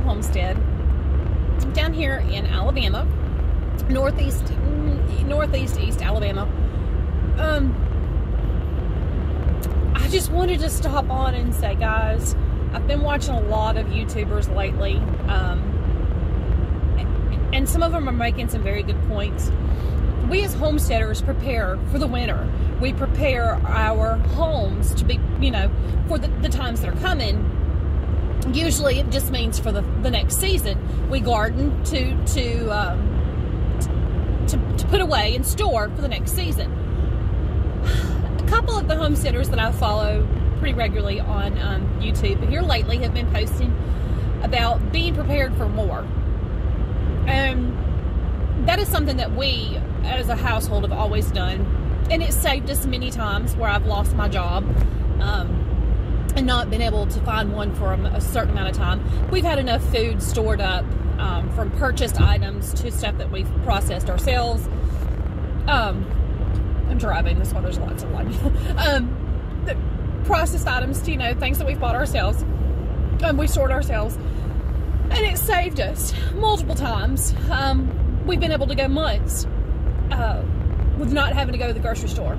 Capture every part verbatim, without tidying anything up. Colonial Homestead down here in Alabama, northeast, northeast, east Alabama. Um, I just wanted to stop on and say, guys, I've been watching a lot of YouTubers lately, um, and some of them are making some very good points. We as homesteaders prepare for the winter. We prepare our homes to be, you know, for the, the times that are coming. Usually it just means for the, the next season. We garden to, to, um, to, to put away and store for the next season. A couple of the homesteaders that I follow pretty regularly on um, YouTube here lately have been posting about being prepared for more. Um, that is something that we as a household have always done, and it saved us many times where I've lost my job um, and not been able to find one for a, a certain amount of time. We've had enough food stored up, um, from purchased items to stuff that we've processed ourselves. Um, I'm driving, this water's lots of light. um, the processed items, to, you know, things that we've bought ourselves, and um, we stored ourselves. And it saved us multiple times. Um, we've been able to go months uh, with not having to go to the grocery store.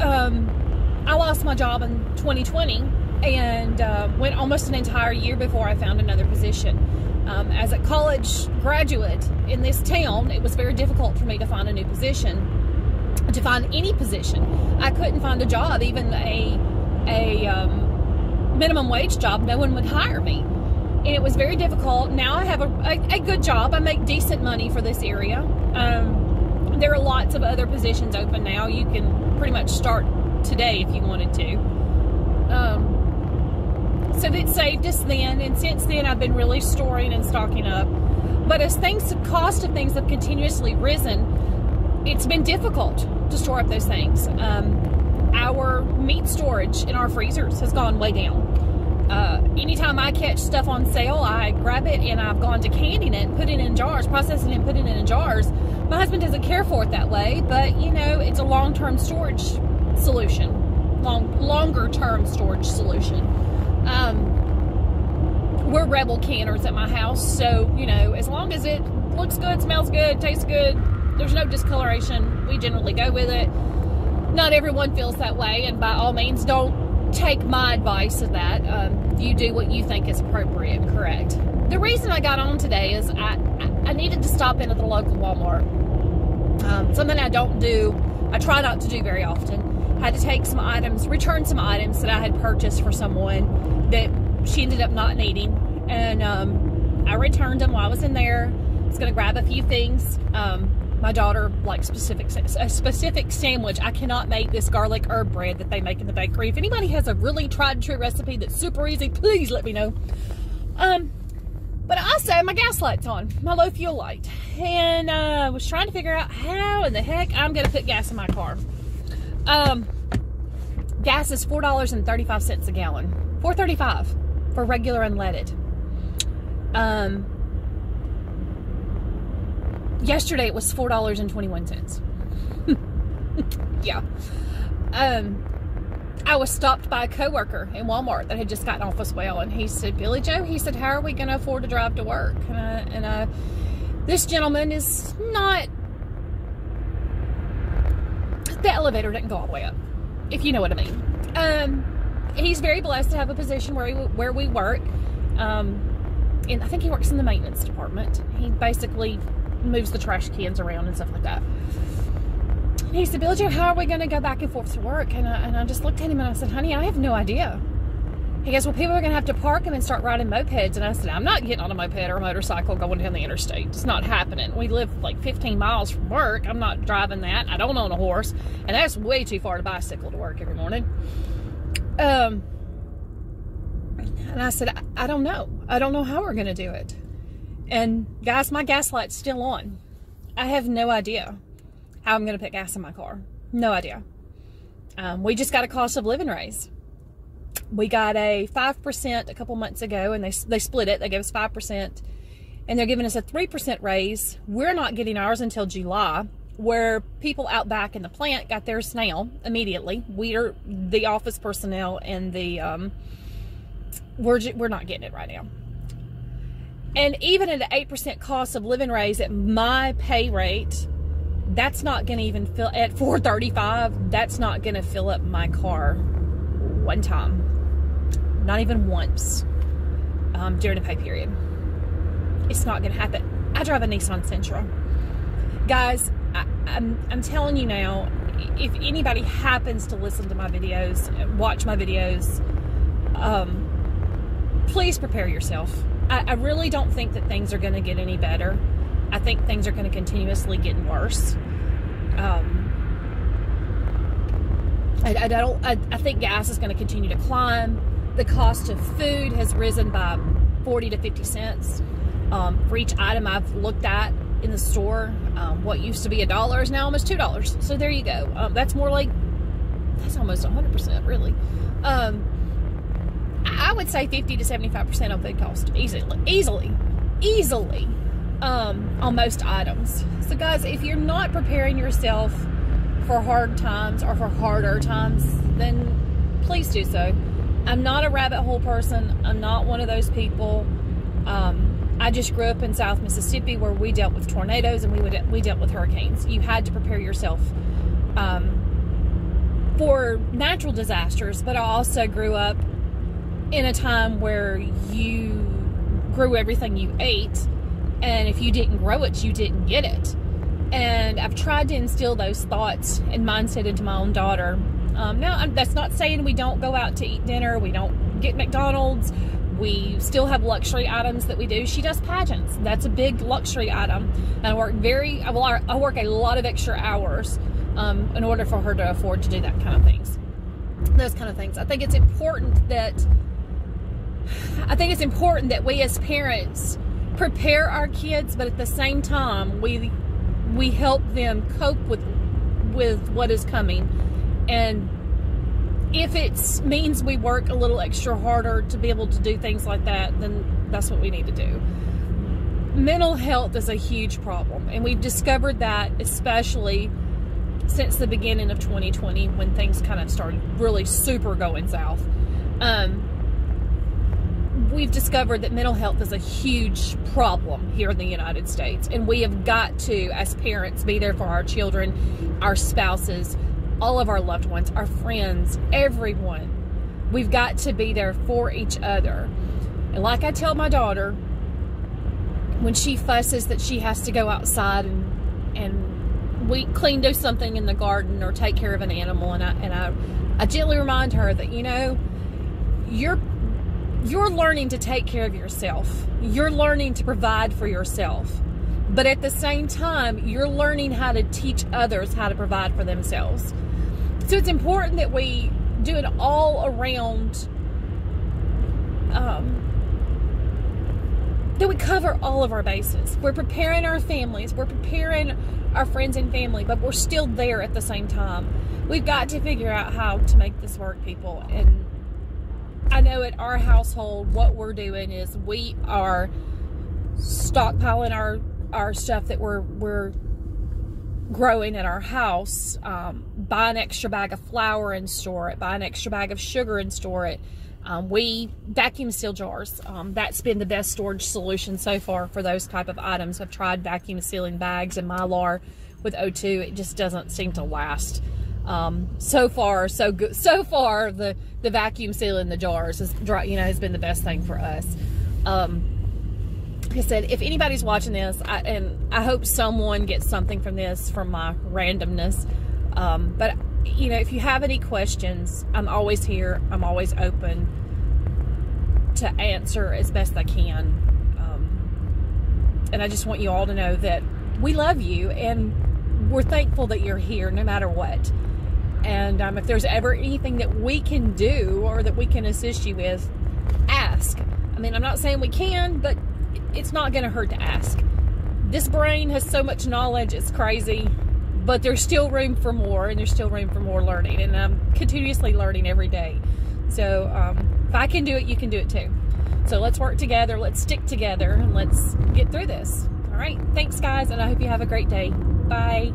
Um, I lost my job in twenty twenty and uh, went almost an entire year before I found another position. Um, as a college graduate in this town, it was very difficult for me to find a new position, to find any position. I couldn't find a job, even a, a um, minimum wage job. No one would hire me. And it was very difficult. Now I have a, a, a good job. I make decent money for this area. Um, there are lots of other positions open now. You can pretty much start today if you wanted to. Um, so it saved us then. And since then I've been really storing and stocking up. But as things, the cost of things have continuously risen, it's been difficult to store up those things. Um, our meat storage in our freezers has gone way down. Uh, anytime I catch stuff on sale, I grab it, and I've gone to canning it and putting it in jars, processing it and putting it in jars. My husband doesn't care for it that way, but you know, it's a long-term storage solution, long, longer-term storage solution. Um, we're Rebel canners at my house, so you know, as long as it looks good, smells good, tastes good, there's no discoloration, we generally go with it. Not everyone feels that way, and by all means, don't take my advice of that. Um, you do what you think is appropriate and correct. The reason I got on today is I, I needed to stop in at the local Walmart. Um, something I don't do, I try not to do very often. Had to take some items, return some items that I had purchased for someone that she ended up not needing. And um, I returned them while I was in there. I was going to grab a few things. Um, My daughter likes specific, a specific sandwich. I cannot make this garlic herb bread that they make in the bakery. If anybody has a really tried and true recipe that's super easy, please let me know. Um, but I say my gas light's on, my low fuel light. And I uh, was trying to figure out how in the heck I'm going to put gas in my car. Um, gas is four dollars and thirty-five cents a gallon. four thirty-five for regular unleaded. Um... Yesterday it was four dollars and twenty-one cents. Yeah, um, I was stopped by a coworker in Walmart that had just gotten off as well, and he said, "Billy Joe," he said, "how are we going to afford to drive to work?" And I, and I, this gentleman is not. The elevator didn't go all the way up, if you know what I mean. Um, he's very blessed to have a position where we where we work. Um, and I think he works in the maintenance department. He basically moves the trash cans around and stuff like that. And he said, "Billy Joe, how are we going to go back and forth to work?" And I, and I just looked at him and I said, "Honey, I have no idea." He goes, "Well, people are going to have to park them and start riding mopeds." And I said, "I'm not getting on a moped or a motorcycle going down the interstate. It's not happening. We live like fifteen miles from work. I'm not driving that. I don't own a horse. And that's way too far to bicycle to work every morning." Um, and I said, I, I don't know. I don't know how we're going to do it. And guys, my gas light's still on. I have no idea how I'm going to put gas in my car. No idea. Um, we just got a cost of living raise. We got a five percent a couple months ago, and they, they split it. They gave us five percent, and they're giving us a three percent raise. We're not getting ours until July, where people out back in the plant got theirs now, immediately. We are the office personnel, and the um, we're, we're not getting it right now. And even at an eight percent cost of living raise at my pay rate, that's not going to even fill, at four thirty-five, that's not going to fill up my car one time. Not even once um, during a pay period. It's not going to happen. I drive a Nissan Sentra. Guys, I, I'm, I'm telling you now, if anybody happens to listen to my videos, watch my videos, um, please prepare yourself. I really don't think that things are going to get any better. I think things are going to continuously get worse. Um, I, I don't. I, I think gas is going to continue to climb. The cost of food has risen by forty to fifty cents um, for each item I've looked at in the store. Um, what used to be a dollar is now almost two dollars. So there you go. Um, that's more like that's almost one hundred percent really. Um, I would say fifty to seventy-five percent on food cost easily, easily, easily um, on most items. So guys, if you're not preparing yourself for hard times or for harder times, then please do so. I'm not a rabbit hole person. I'm not one of those people. Um, I just grew up in South Mississippi where we dealt with tornadoes and we would, we dealt with hurricanes. You had to prepare yourself um, for natural disasters, but I also grew up in a time where you grew everything you ate, and if you didn't grow it, you didn't get it. And I've tried to instill those thoughts and mindset into my own daughter. Um, now, that's not saying we don't go out to eat dinner, we don't get McDonald's, we still have luxury items that we do. She does pageants. That's a big luxury item. And I work very, I, will, I work a lot of extra hours um, in order for her to afford to do that kind of things. Those kind of things. I think it's important that I think it's important that we as parents prepare our kids, but at the same time, we we help them cope with with what is coming. And if it means we work a little extra harder to be able to do things like that, then that's what we need to do. Mental health is a huge problem, and we've discovered that especially since the beginning of twenty twenty when things kind of started really super going south. Um, we've discovered that mental health is a huge problem here in the United States, and we have got to, as parents, be there for our children, our spouses, all of our loved ones, our friends, everyone. We've got to be there for each other. And like I tell my daughter, when she fusses that she has to go outside and, and we clean, do something in the garden or take care of an animal, and I, and I, I gently remind her that, you know, you're You're learning to take care of yourself. You're learning to provide for yourself. But at the same time, you're learning how to teach others how to provide for themselves. So it's important that we do an all-around, um, that we cover all of our bases. We're preparing our families. We're preparing our friends and family, but we're still there at the same time. We've got to figure out how to make this work, people. And I know at our household, what we're doing is we are stockpiling our, our stuff that we're, we're growing at our house. Um, buy an extra bag of flour and store it. Buy an extra bag of sugar and store it. Um, we vacuum seal jars. Um, that's been the best storage solution so far for those type of items. I've tried vacuum sealing bags and Mylar with O two. It just doesn't seem to last. Um, so far, so good. So far, the, the vacuum sealing the jars is, you know, has been the best thing for us. Um, like I said, if anybody's watching this, I, and I hope someone gets something from this, from my randomness. Um, but you know, if you have any questions, I'm always here. I'm always open to answer as best I can. Um, and I just want you all to know that we love you and we're thankful that you're here, no matter what. And um, if there's ever anything that we can do or that we can assist you with, ask. I mean, I'm not saying we can, but it's not going to hurt to ask. This brain has so much knowledge, it's crazy. But there's still room for more, and there's still room for more learning. And I'm continuously learning every day. So um, if I can do it, you can do it too. So let's work together, let's stick together, and let's get through this. All right, thanks guys, and I hope you have a great day. Bye.